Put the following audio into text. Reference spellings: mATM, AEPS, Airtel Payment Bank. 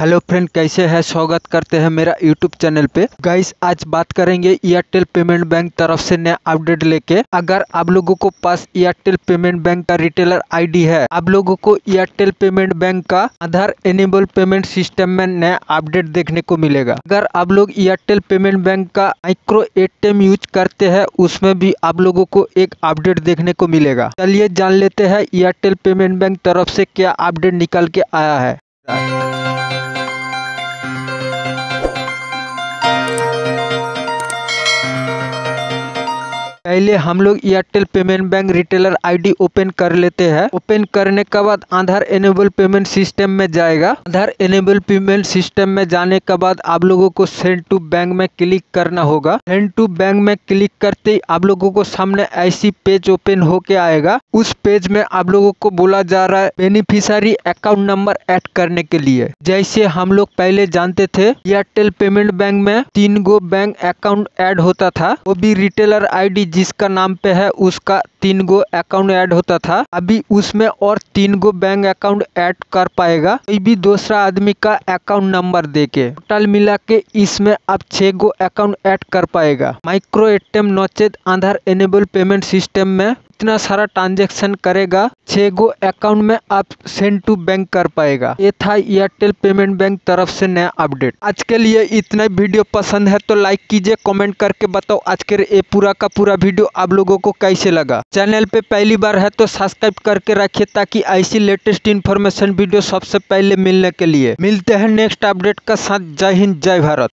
Hello friend, कैसे हैं? स्वागत करते हैं मेरा यूट्यूब चैनल पे। गाइस, आज बात करेंगे एयरटेल पेमेंट बैंक तरफ से नया अपडेट लेके। अगर आप लोगों को पास एयरटेल पेमेंट बैंक का रिटेलर आईडी है, आप लोगों को एयरटेल पेमेंट बैंक का आधार एनेबल पेमेंट सिस्टम में नया अपडेट देखने को मिलेगा। अगर आप लोग एयरटेल पेमेंट बैंक का माइक्रो एटीएम यूज करते हैं, उसमें भी आप लोगों को एक अपडेट देखने को मिलेगा। चलिए जान लेते हैं एयरटेल पेमेंट बैंक तरफ से क्या अपडेट निकल के आया है। पहले हम लोग Airtel payment bank retailer ID open कर लेते हैं। ओपन करने के बाद आधार एनेबल पेमेंट सिस्टम में जाएगा। आधार एनेबल पेमेंट सिस्टम में जाने के बाद आप लोगों को सेंड टू बैंक में क्लिक करना होगा। सेंड टू बैंक में क्लिक करते ही आप लोगों को सामने ऐसी पेज ओपन होके आएगा। उस पेज में आप लोगों को बोला जा रहा है बेनिफिशियरी अकाउंट नंबर ऐड करने के लिए। जैसे हम लोग पहले जानते थे एयरटेल पेमेंट बैंक में 3 गो बैंक अकाउंट ऐड होता था, वो भी रिटेलर आईडी जिसका नाम पे है उसका 3 गो अकाउंट ऐड होता था। अभी उसमें और 3 गो बैंक अकाउंट ऐड कर पाएगा, कोई भी दूसरा आदमी का अकाउंट नंबर देके। टोटल मिला के इसमें आप 6 गो अकाउंट ऐड कर पाएगा। माइक्रो एटीएम नोचेत आधार एनेबल पेमेंट सिस्टम में इतना सारा ट्रांजेक्शन करेगा, 6 गो अकाउंट में आप सेंड टू बैंक कर पाएगा। ये था एयरटेल पेमेंट बैंक तरफ से नया अपडेट। आज के लिए इतना। वीडियो पसंद है तो लाइक कीजिए, कमेंट करके बताओ आज के ये पूरा का पूरा वीडियो आप लोगों को कैसे लगा। चैनल पे पहली बार है तो सब्सक्राइब करके रखिए ताकि ऐसी लेटेस्ट इन्फॉर्मेशन वीडियो सबसे पहले मिलने के लिए। मिलते हैं नेक्स्ट अपडेट का साथ। जय हिंद, जय भारत।